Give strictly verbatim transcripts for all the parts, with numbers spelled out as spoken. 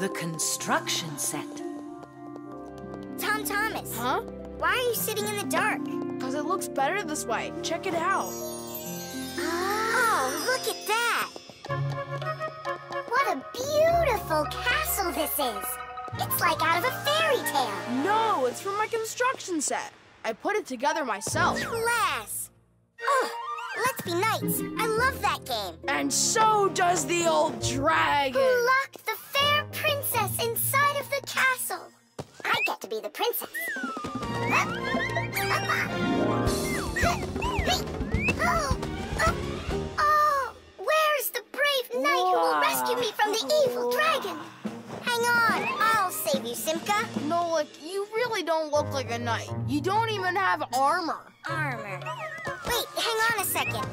The construction set. Tom Thomas. Huh? Why are you sitting in the dark? Because it looks better this way. Check it out. Oh, look at that. What a beautiful castle this is. It's like out of a fairy tale. No, it's from my construction set. I put it together myself. Class. Oh, let's be knights. I love that game. And so does the old dragon. Who locked the fair princess inside of the castle. I get to be the princess. Oh, where's the brave knight who will rescue me from the evil dragon? Hang on, I'll save you, Simka. Nolik, you really don't look like a knight. You don't even have armor. Armor. Wait, hang on a second.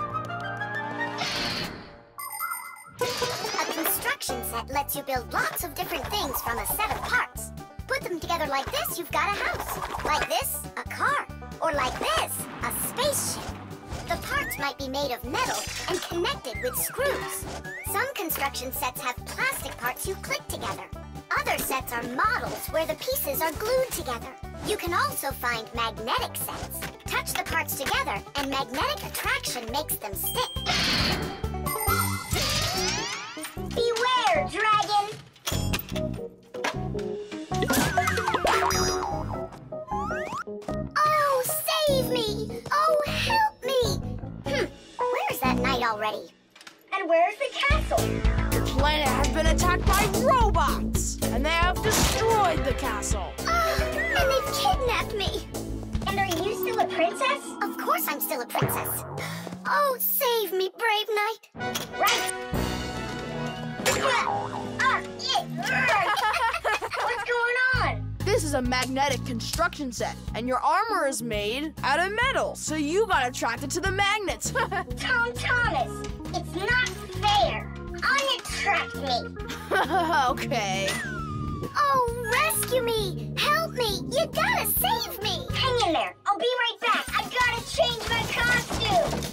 A construction set lets you build lots of different things from a set of parts. Put them together like this, you've got a house. Like this, a car. Or like this, a spaceship. The parts might be made of metal and connected with screws. Some construction sets have plastic parts you click together. Other sets are models where the pieces are glued together. You can also find magnetic sets. Touch the parts together and magnetic attraction makes them stick. Beware, dragon! Oh, save me! Oh, help me! Hm, where's that knight already? And where's the castle? The planet has been attacked by robots, and they have destroyed the castle. Oh, and they've kidnapped me. And are you still a princess? Of course I'm still a princess. Oh, save me, brave knight. Right. What's going on? This is a magnetic construction set, and your armor is made out of metal, so you got attracted to the magnets. Tom Thomas, it's not fair. Unattract me. Okay. Oh, rescue me! Help me! You gotta save me! Hang in there. I'll be right back. I gotta change my costume!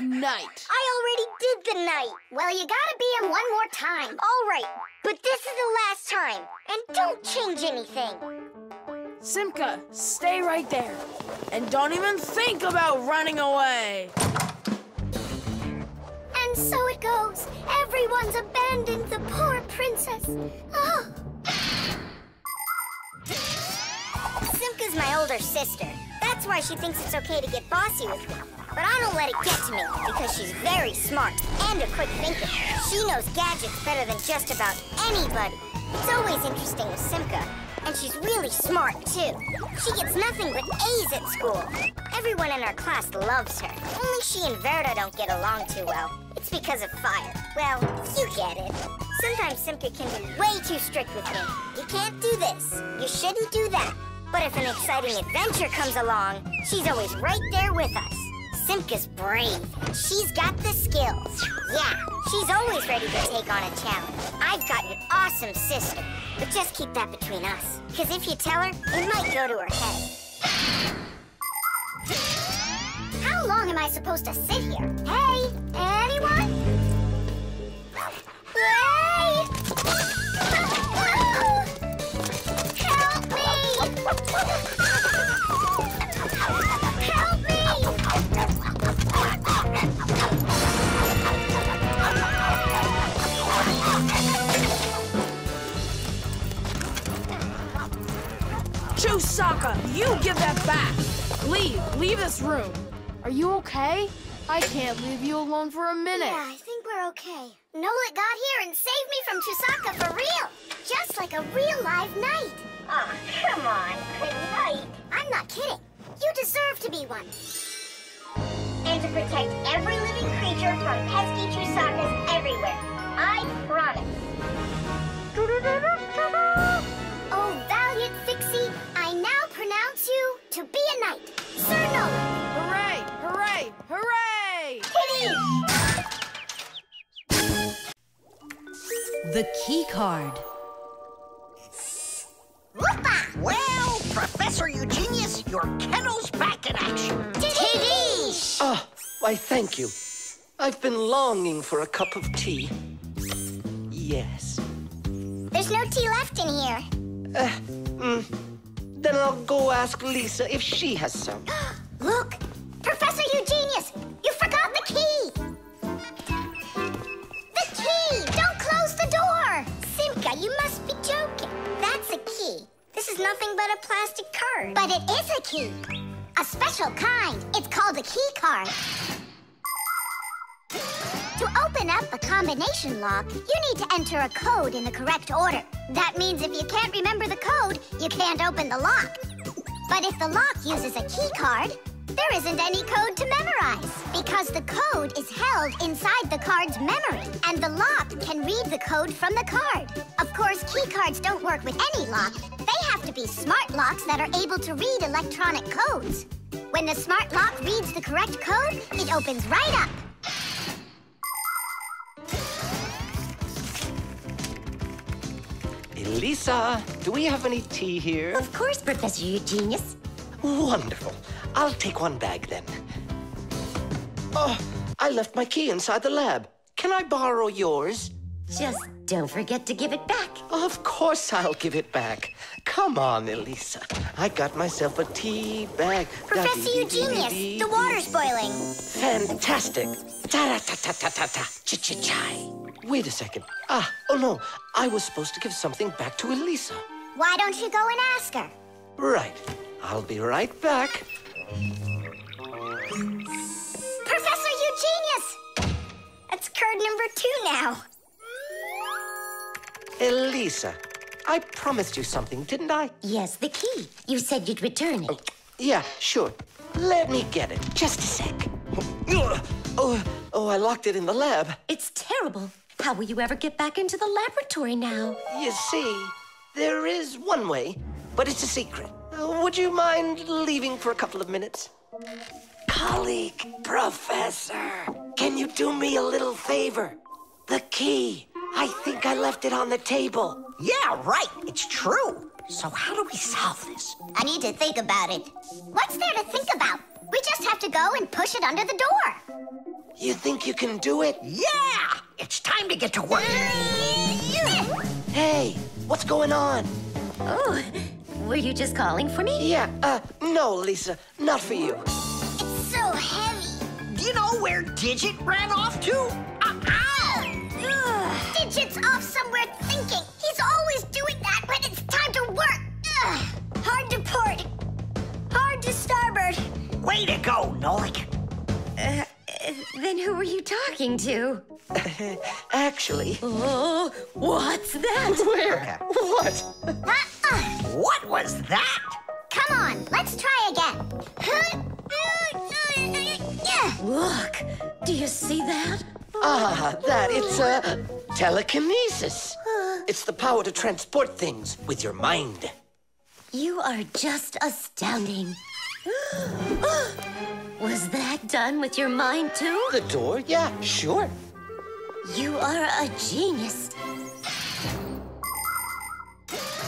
Knight. I already did the knight. Well, you gotta be him one more time. All right, but this is the last time. And don't change anything. Simka, stay right there. And don't even think about running away. And so it goes. Everyone's abandoned the poor princess. Oh. Simka's my older sister. That's why she thinks it's okay to get bossy with me. But I don't let it get to me, because she's very smart and a quick thinker. She knows gadgets better than just about anybody. It's always interesting with Simka, and she's really smart, too. She gets nothing but A's at school. Everyone in our class loves her. Only she and Verda don't get along too well. It's because of fire. Well, you get it. Sometimes Simka can be way too strict with me. You can't do this. You shouldn't do that. But if an exciting adventure comes along, she's always right there with us. Simka's brave. She's got the skills. Yeah, she's always ready to take on a challenge. I've got an awesome sister. But just keep that between us. Because if you tell her, it might go to her head. How long am I supposed to sit here? Hey, anyone? Hey! Help me! Help me! Chewsocka, you give that back! Leave, leave this room. Are you okay? I can't leave you alone for a minute. Yeah, I think we're okay. Nolik got here and saved me from Chewsocka for real. Just like a real live knight. Aw, oh, come on, good knight. I'm not kidding. You deserve to be one. plan to protect every living creature from pesky Chewsoccas everywhere. I promise. Oh, valiant Fixie, I now pronounce you to be a knight. Sir Nolik! Hooray! Hooray! Hooray! Kitty! The key card. Whoopah! Well, Professor Eugenius, your kennel's back in action. Tiddish! Ah, why thank you. I've been longing for a cup of tea. Yes. There's no tea left in here. Uh, mm, then I'll go ask Lisa if she has some. Look! Professor Eugenius, you forgot the key! The key! Don't close the door! Simka, you must be joking. That's a key. This is nothing but a plastic card. But it is a key. A special kind. It's called a key card. To open up a combination lock, you need to enter a code in the correct order. That means if you can't remember the code, you can't open the lock. But if the lock uses a key card, there isn't any code to memorize, because the code is held inside the card's memory, and the lock can read the code from the card. Of course, key cards don't work with any lock. They have to be smart locks that are able to read electronic codes. When the smart lock reads the correct code, it opens right up. Elisa, do we have any tea here? Of course, Professor Eugenius. Wonderful. I'll take one bag, then. Oh, I left my key inside the lab. Can I borrow yours? Just don't forget to give it back. Of course I'll give it back. Come on, Elisa. I got myself a tea bag. Professor Eugenius, the water's boiling. Fantastic. Ta-ra-ta-ta-ta-ta-ta. Ch-ch-chai. Wait a second. Ah, oh no. I was supposed to give something back to Elisa. Why don't you go and ask her? Right. I'll be right back. Professor Eugenius! That's card number two now. Elisa, I promised you something, didn't I? Yes, the key. You said you'd return it. Oh, yeah, sure. Let me get it. Just a sec. Oh, oh, I locked it in the lab. It's terrible. How will you ever get back into the laboratory now? You see, there is one way, but it's a secret. Would you mind leaving for a couple of minutes? Colleague, Professor, can you do me a little favor? The key. I think I left it on the table. Yeah, right. It's true. So how do we solve this? I need to think about it. What's there to think about? We just have to go and push it under the door. You think you can do it? Yeah! It's time to get to work. Hey, what's going on? Oh. Were you just calling for me? Yeah, uh, no, Lisa, not for you. It's so heavy. Do you know where Digit ran off to? Uh, ah! Digit's off somewhere thinking. He's always doing that when it's time to work. Ugh. Hard to port. Hard to starboard. Way to go, Nolik. Uh, uh, then who were you talking to? Actually... Oh, what's that? Where? What? Uh, uh. What was that? Come on, let's try again. Look, do you see that? Ah, that, it's uh, telekinesis. Uh. It's the power to transport things with your mind. You are just astounding. Was that done with your mind, too? The door? Yeah, sure. You are a genius.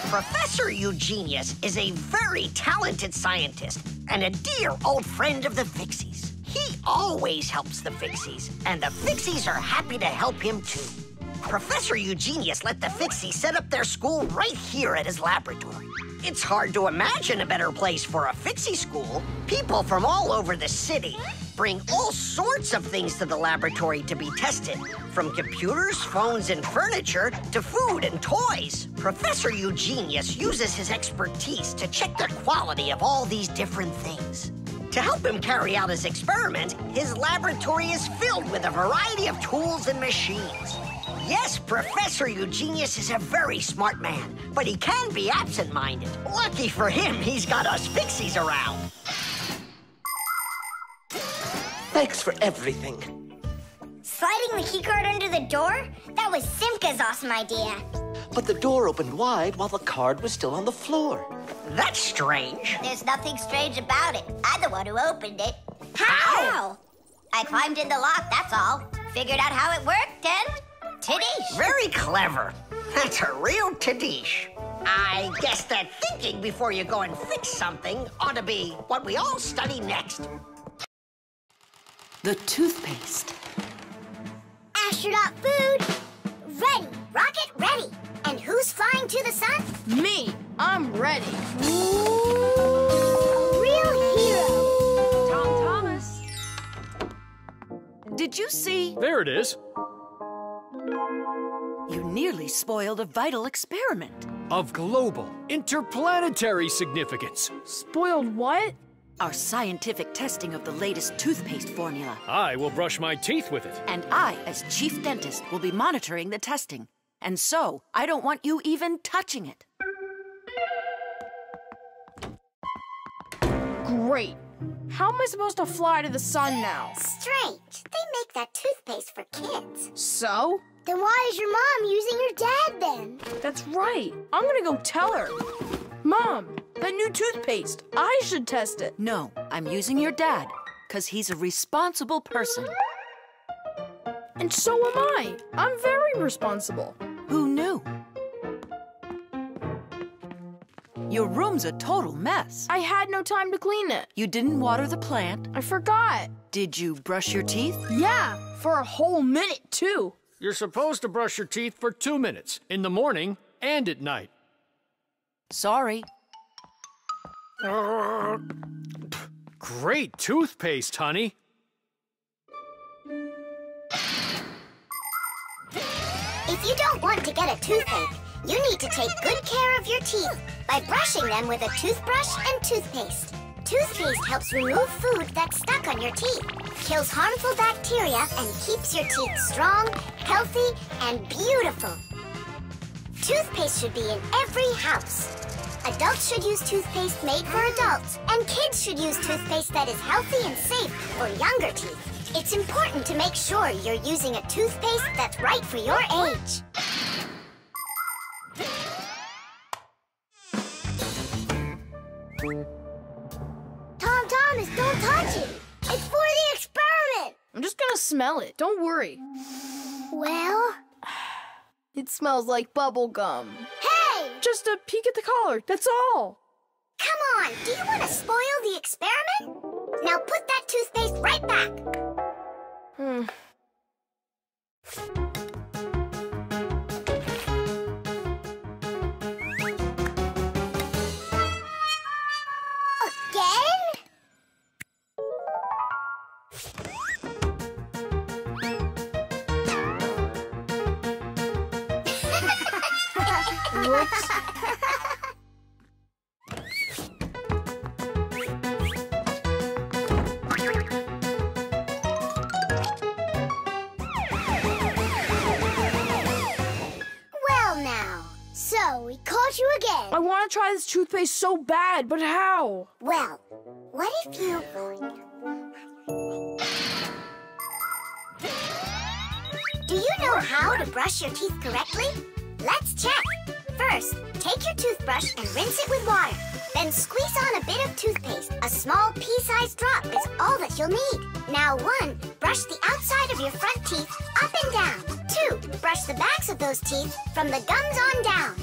Professor Eugenius is a very talented scientist and a dear old friend of the Fixies. He always helps the Fixies, and the Fixies are happy to help him, too. Professor Eugenius let the Fixies set up their school right here at his laboratory. It's hard to imagine a better place for a Fixie school. People from all over the city bring all sorts of things to the laboratory to be tested, from computers, phones, and furniture to food and toys. Professor Eugenius uses his expertise to check the quality of all these different things. To help him carry out his experiment, his laboratory is filled with a variety of tools and machines. Yes, Professor Eugenius is a very smart man, but he can be absent-minded. Lucky for him, he's got us Fixies around. Thanks for everything. Sliding the keycard under the door? That was Simka's awesome idea. But the door opened wide while the card was still on the floor. That's strange. There's nothing strange about it. I'm the one who opened it. How? How? I climbed in the lock, that's all. Figured out how it worked and... Tidish. Very clever. That's a real Tidish. I guess that thinking before you go and fix something ought to be what we all study next. The toothpaste. Astronaut food. Ready. Rocket ready. And who's flying to the sun? Me. I'm ready. A real hero. Tom Thomas. Did you see? There it is. You nearly spoiled a vital experiment. Of global, interplanetary significance. Spoiled what? Our scientific testing of the latest toothpaste formula. I will brush my teeth with it. And I, as chief dentist, will be monitoring the testing. And so, I don't want you even touching it. Great. How am I supposed to fly to the sun now? Strange. They make that toothpaste for kids. So? Then why is your mom using your dad then? That's right. I'm gonna go tell her. Mom, that new toothpaste. I should test it. No, I'm using your dad, because he's a responsible person. And so am I. I'm very responsible. Who knew? Your room's a total mess. I had no time to clean it. You didn't water the plant. I forgot. Did you brush your teeth? Yeah, for a whole minute, too. You're supposed to brush your teeth for two minutes, in the morning and at night. Sorry. Uh, great toothpaste, honey. If you don't want to get a toothache, you need to take good care of your teeth by brushing them with a toothbrush and toothpaste. Toothpaste helps remove food that's stuck on your teeth, kills harmful bacteria, and keeps your teeth strong, healthy, and beautiful. Toothpaste should be in every house. Adults should use toothpaste made for adults, and kids should use toothpaste that is healthy and safe for younger teeth. It's important to make sure you're using a toothpaste that's right for your age. Tom Thomas, don't touch it! It's for the experiment! I'm just gonna smell it. Don't worry. Well? It smells like bubble gum. Hey! Just a peek at the collar, that's all. Come on, do you want to spoil the experiment? Now put that toothpaste right back. Hmm. Whoops. Well now, so we caught you again. I want to try this toothpaste so bad, but how? Well, what if you... Do you know how to brush your teeth correctly? Let's check. First, take your toothbrush and rinse it with water. Then squeeze on a bit of toothpaste. A small pea-sized drop is all that you'll need. Now one, brush the outside of your front teeth up and down. Two, brush the backs of those teeth from the gums on down.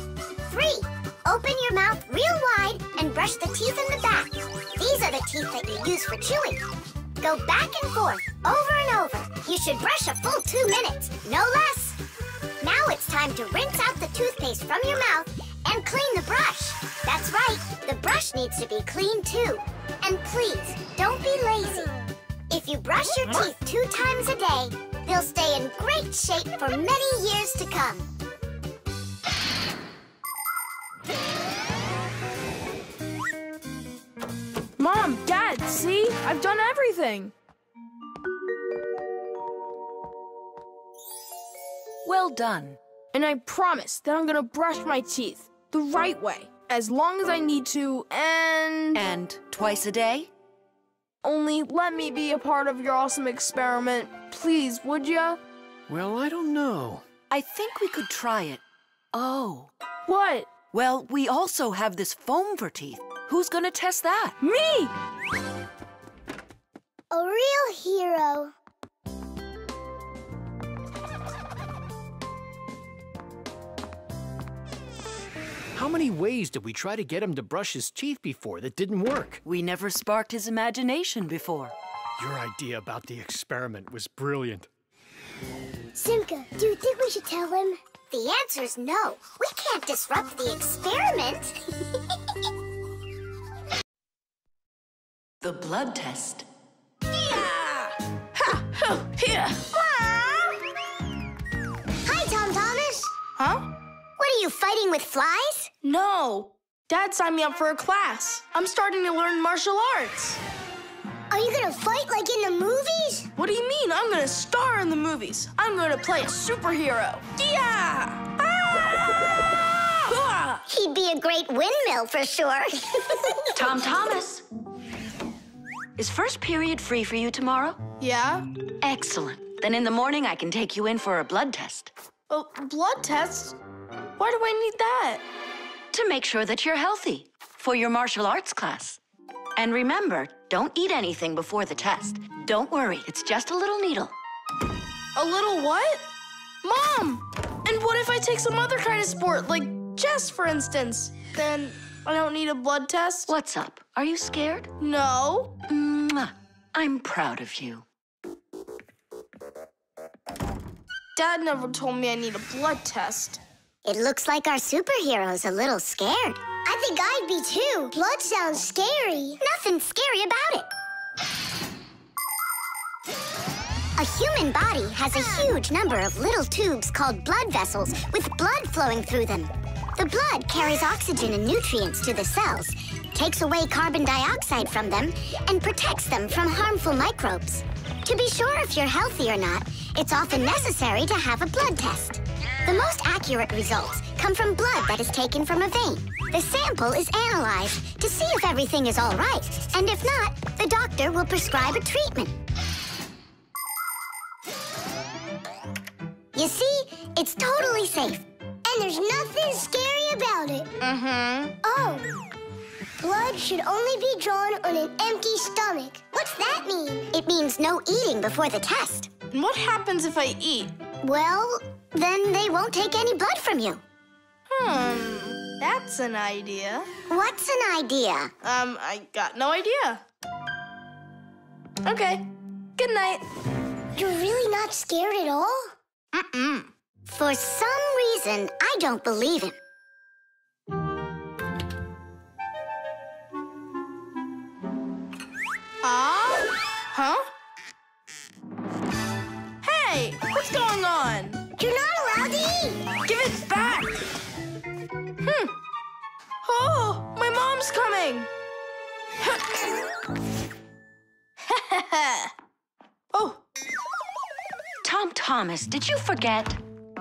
Three, open your mouth real wide and brush the teeth in the back. These are the teeth that you use for chewing. Go back and forth, over and over. You should brush a full two minutes, no less. Now it's time to rinse out the toothpaste from your mouth and clean the brush. That's right, the brush needs to be clean too. And please, don't be lazy. If you brush your teeth two times a day, they'll stay in great shape for many years to come. Mom, Dad, see? I've done everything. Well done. And I promise that I'm gonna brush my teeth the right way, as long as I need to, and... And twice a day? Only let me be a part of your awesome experiment. Please, would ya? Well, I don't know. I think we could try it. Oh. What? Well, we also have this foam for teeth. Who's gonna test that? Me! A real hero. How many ways did we try to get him to brush his teeth before that didn't work? We never sparked his imagination before. Your idea about the experiment was brilliant. Simka, do you think we should tell him? The answer's no. We can't disrupt the experiment. The blood test. Yeah! Ha! Ho! Here! Wow! Hi, Tom Thomas! Huh? What are you, fighting with flies? No. Dad signed me up for a class. I'm starting to learn martial arts. Are you gonna fight like in the movies? What do you mean? I'm gonna star in the movies. I'm gonna play a superhero. Yeah! Ah! He'd be a great windmill for sure. Tom Thomas, is first period free for you tomorrow? Yeah. Excellent. Then in the morning I can take you in for a blood test. Oh, blood test? Why do I need that? To make sure that you're healthy for your martial arts class. And remember, don't eat anything before the test. Don't worry, it's just a little needle. A little what? Mom! And what if I take some other kind of sport, like chess, for instance? Then I don't need a blood test? What's up? Are you scared? No. Mwah. I'm proud of you. Dad never told me I need a blood test. It looks like our superhero's a little scared. I think I'd be too. Blood sounds scary. Nothing scary about it. A human body has a huge number of little tubes called blood vessels with blood flowing through them. The blood carries oxygen and nutrients to the cells, takes away carbon dioxide from them, and protects them from harmful microbes. To be sure if you're healthy or not, it's often necessary to have a blood test. The most accurate results come from blood that is taken from a vein. The sample is analyzed to see if everything is all right, and if not, the doctor will prescribe a treatment. You see, it's totally safe, and there's nothing scary about it. Mm-hmm. Oh, blood should only be drawn on an empty stomach. What's that mean? It means no eating before the test. And what happens if I eat? Well, then they won't take any blood from you. Hmm, that's an idea. What's an idea? Um, I got no idea. Okay, good night. You're really not scared at all? Mm-mm. For some reason, I don't believe him. Ah? Huh? Hey, what's going on? You're not allowed to eat! Give it back! Hmm. Oh, my mom's coming! Oh. Tom Thomas, did you forget?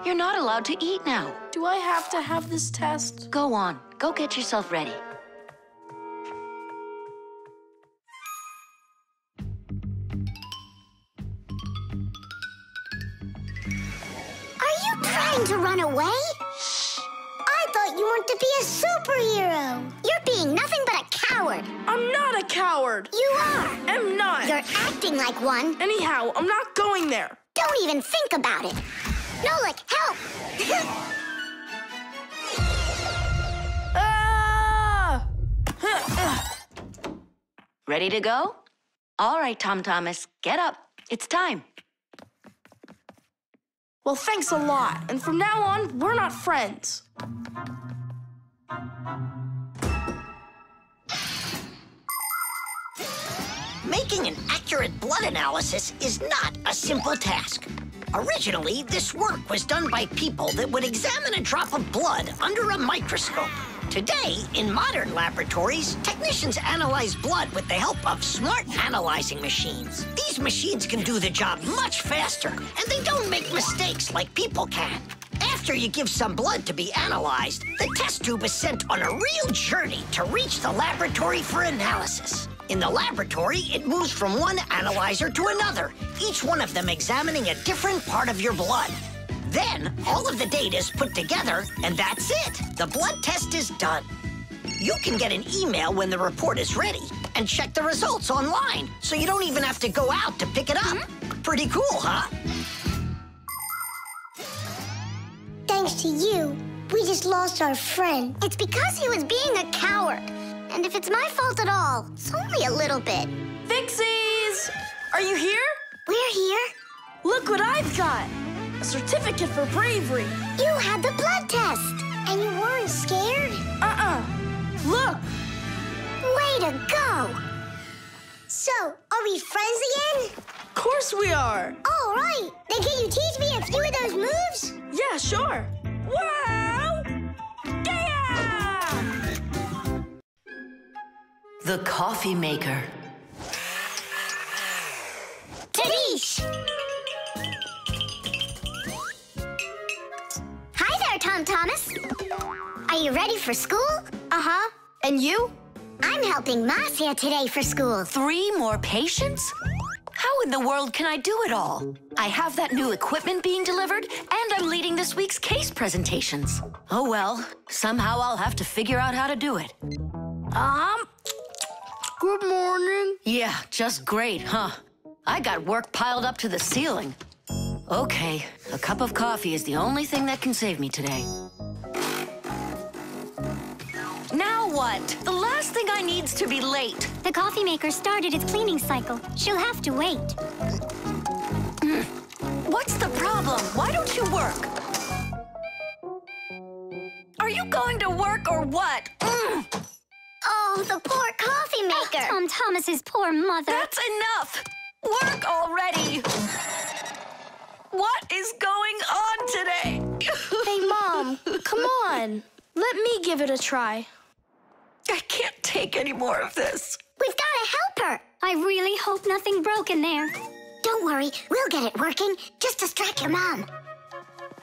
You're not allowed to eat now. Do I have to have this test? Go on. Go get yourself ready. To run away? Shh! I thought you wanted to be a superhero. You're being nothing but a coward. I'm not a coward. You are. I'm not. You're acting like one. Anyhow, I'm not going there. Don't even think about it. Nolik, help! Ah! Ready to go? All right, Tom Thomas, get up. It's time. Well, thanks a lot. And from now on, we're not friends. Making an accurate blood analysis is not a simple task. Originally, this work was done by people that would examine a drop of blood under a microscope. Today, in modern laboratories, technicians analyze blood with the help of smart analyzing machines. These machines can do the job much faster, and they don't make mistakes like people can. After you give some blood to be analyzed, the test tube is sent on a real journey to reach the laboratory for analysis. In the laboratory, it moves from one analyzer to another, each one of them examining a different part of your blood. Then, all of the data is put together, and that's it. The blood test is done. You can get an email when the report is ready and check the results online, so you don't even have to go out to pick it up. Mm-hmm. Pretty cool, huh? Thanks to you, we just lost our friend. It's because he was being a coward. And if it's my fault at all, it's only a little bit. Fixies! Are you here? We're here. Look what I've got. A certificate for bravery. You had the blood test. And you weren't scared? Uh-uh. Look. Way to go. So, are we friends again? Of course we are. All right. Then can you teach me a few of those moves? Yeah, sure. Wow! Yeah! The coffee maker. Tadish! Hi there, Tom Thomas. Are you ready for school? Uh-huh. And you? I'm helping Marcia today for school. Three more patients? How in the world can I do it all? I have that new equipment being delivered, and I'm leading this week's case presentations. Oh well, somehow I'll have to figure out how to do it. Um, good morning. Yeah, just great, huh? I got work piled up to the ceiling. Okay, a cup of coffee is the only thing that can save me today. Now what? The last thing I need's to be late. The coffee maker started its cleaning cycle. She'll have to wait. What's the problem? Why don't you work? Are you going to work or what? Oh, the poor coffee maker. Oh, Tom Thomas's poor mother. That's enough. Work already. What is going on today? Hey, Mom, come on. Let me give it a try. I can't take any more of this. We've got to help her. I really hope nothing broke in there. Don't worry, we'll get it working. Just distract your mom.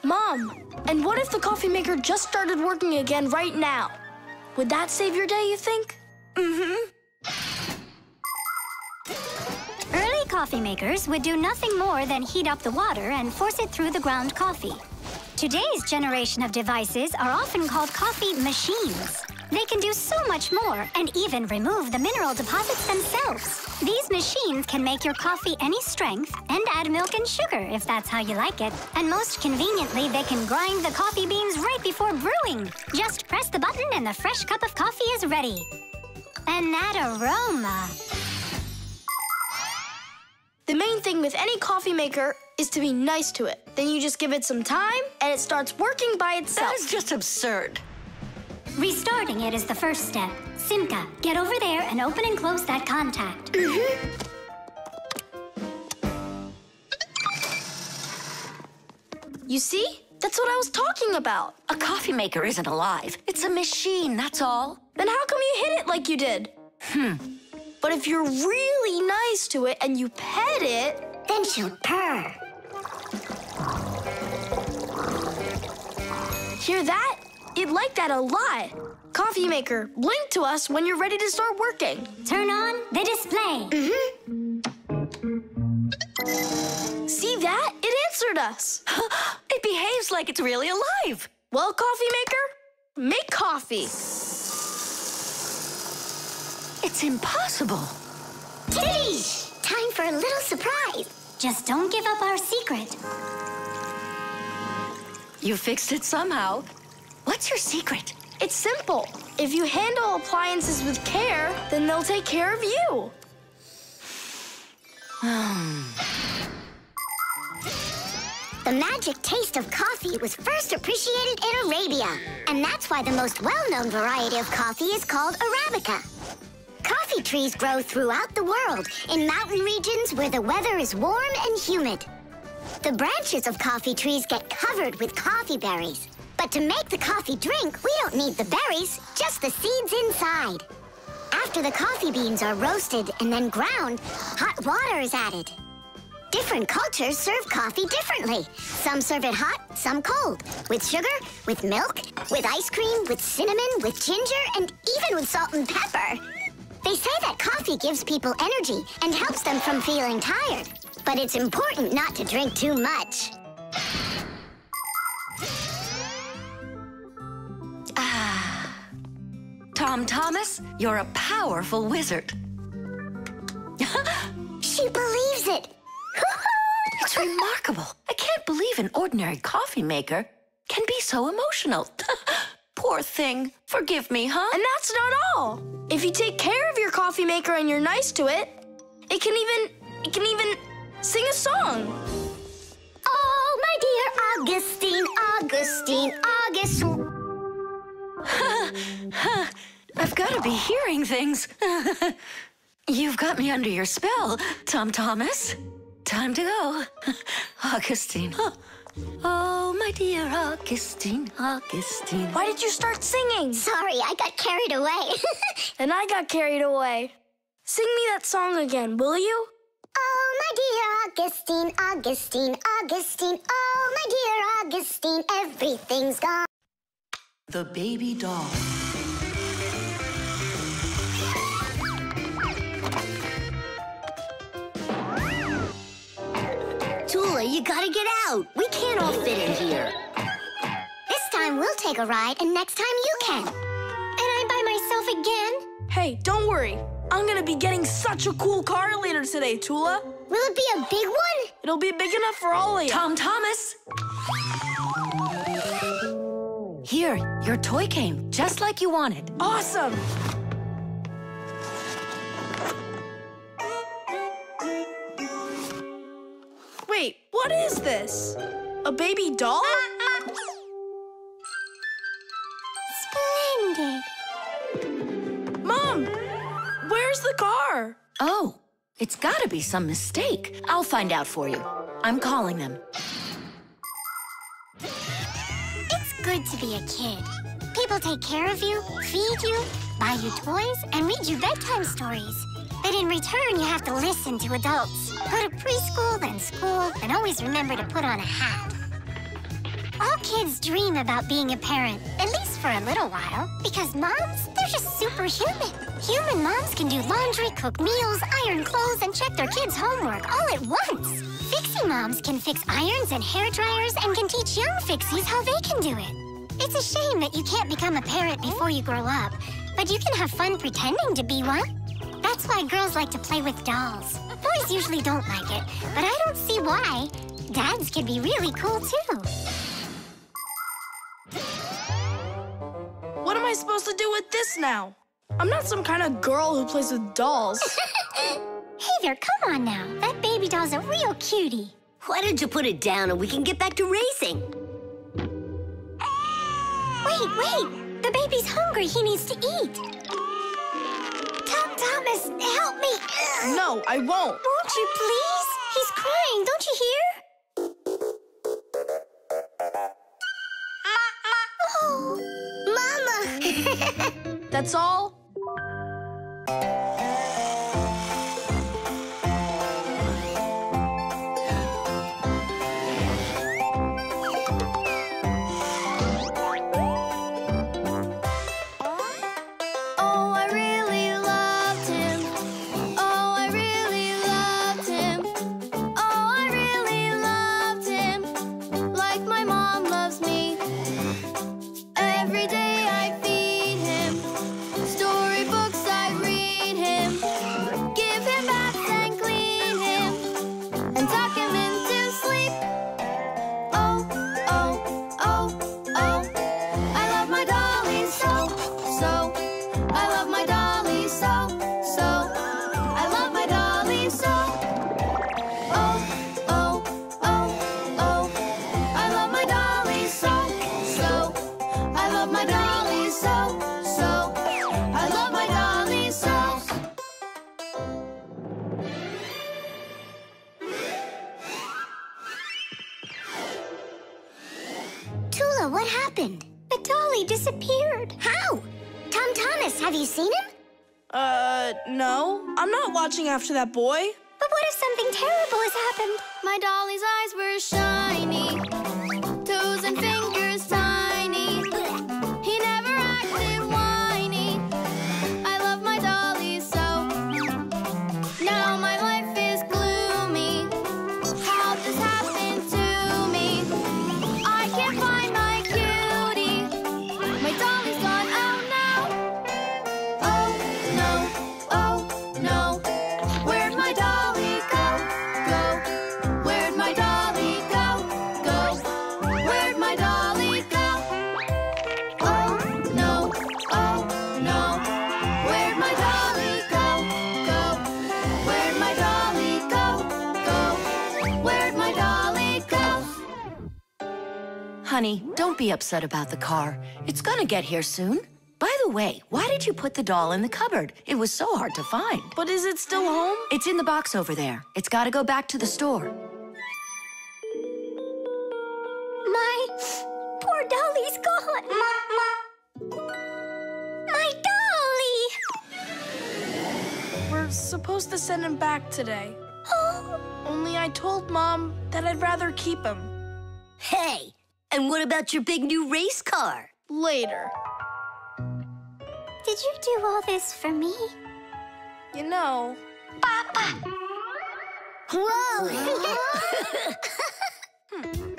Mom, and what if the coffee maker just started working again right now? Would that save your day, you think? Mm-hmm. Early coffee makers would do nothing more than heat up the water and force it through the ground coffee. Today's generation of devices are often called coffee machines. They can do so much more and even remove the mineral deposits themselves. These machines can make your coffee any strength and add milk and sugar if that's how you like it. And most conveniently, they can grind the coffee beans right before brewing. Just press the button and the fresh cup of coffee is ready. And that aroma. The main thing with any coffee maker is to be nice to it. Then you just give it some time and it starts working by itself. That is just absurd. Restarting it is the first step. Simka, get over there and open and close that contact. Mm-hmm. You see? That's what I was talking about. A coffee maker isn't alive. It's a machine, that's all. Then how come you hit it like you did? Hmm. But if you're really nice to it and you pet it, then she'll purr. Hear that? You'd like that a lot. Coffee maker, blink to us when you're ready to start working. Turn on the display. Mm-hmm. See that? It answered us. It behaves like it's really alive. Well, coffee maker, make coffee. It's impossible. Tadish! Time for a little surprise. Just don't give up our secret. You fixed it somehow. What's your secret? It's simple. If you handle appliances with care, then they'll take care of you. The magic taste of coffee was first appreciated in Arabia. And that's why the most well-known variety of coffee is called Arabica. Coffee trees grow throughout the world in mountain regions where the weather is warm and humid. The branches of coffee trees get covered with coffee berries. But to make the coffee drink, we don't need the berries, just the seeds inside. After the coffee beans are roasted and then ground, hot water is added. Different cultures serve coffee differently. Some serve it hot, some cold, with sugar, with milk, with ice cream, with cinnamon, with ginger, and even with salt and pepper. They say that coffee gives people energy and helps them from feeling tired. But it's important not to drink too much. Ah. Tom Thomas, you're a powerful wizard. She believes it. It's remarkable. I can't believe an ordinary coffee maker can be so emotional. Poor thing. Forgive me, huh? And that's not all. If you take care of your coffee maker and you're nice to it, it can even, it can even sing a song. Oh, my dear Augustine, Augustine, Augustine. I've got to be hearing things. You've got me under your spell, Tom Thomas. Time to go. Augustine. Oh, my dear Augustine, Augustine. Why did you start singing? Sorry, I got carried away. And I got carried away. Sing me that song again, will you? Oh, my dear Augustine, Augustine, Augustine. Oh, my dear Augustine, everything's gone. The baby doll. Tula, you gotta get out. We can't all fit in here. This time we'll take a ride, and next time you can. And I'm by myself again. Hey, don't worry. I'm gonna be getting such a cool car later today, Tula. Will it be a big one? It'll be big enough for Ollie. Tom Thomas! Here, your toy came, just like you wanted. Awesome! Wait, what is this? A baby doll? Splendid! Mom! Where's the car? Oh, it's gotta be some mistake. I'll find out for you. I'm calling them. It's good to be a kid. People take care of you, feed you, buy you toys, and read you bedtime stories. But in return, you have to listen to adults. Go to preschool, then school, and always remember to put on a hat. All kids dream about being a parent, at least for a little while, because moms, they're just superhuman. Human moms can do laundry, cook meals, iron clothes, and check their kids' homework all at once. Fixie moms can fix irons and hair dryers and can teach young Fixies how they can do it. It's a shame that you can't become a parent before you grow up, but you can have fun pretending to be one. That's why girls like to play with dolls. Boys usually don't like it, but I don't see why. Dads can be really cool, too. What am I supposed to do with this now? I'm not some kind of girl who plays with dolls. Hey there, come on now. That baby doll's a real cutie. Why don't you put it down and we can get back to racing? Wait, wait. The baby's hungry. He needs to eat. Tom Thomas, help me. No, I won't. Won't you please? He's crying. Don't you hear? That's all? Oh, I really loved him. Oh, I really loved him. Oh, I really loved him. Like my mom loves me. Every day. What happened? The dolly disappeared. How? Tom Thomas, have you seen him? Uh, no. I'm not watching after that boy. But what if something terrible has happened? My dolly's eyes were shiny, toes and fingers tiny. He never acted whiny. I love my dolly so. Honey, don't be upset about the car. It's gonna get here soon. By the way, why did you put the doll in the cupboard? It was so hard to find. But is it still home? It's in the box over there. It's gotta go back to the store. My poor dolly's gone. Mama. My dolly! We're supposed to send him back today. Oh. Only I told Mom that I'd rather keep him. Hey, and what about your big new race car? Later. Did you do all this for me? You know... Papa! Whoa! hmm.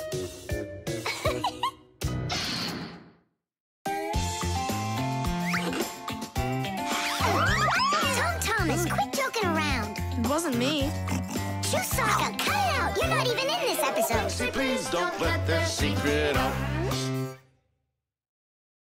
Wasn't me. Chewsocka, cut it out! You're not even in this episode. Please don't let their secret out.